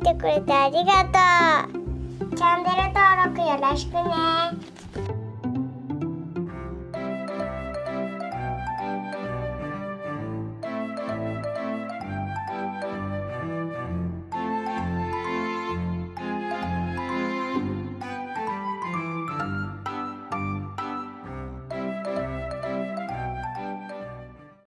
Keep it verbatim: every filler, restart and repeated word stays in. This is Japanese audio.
見てくれてありがとう。チャンネル登録よろしくね。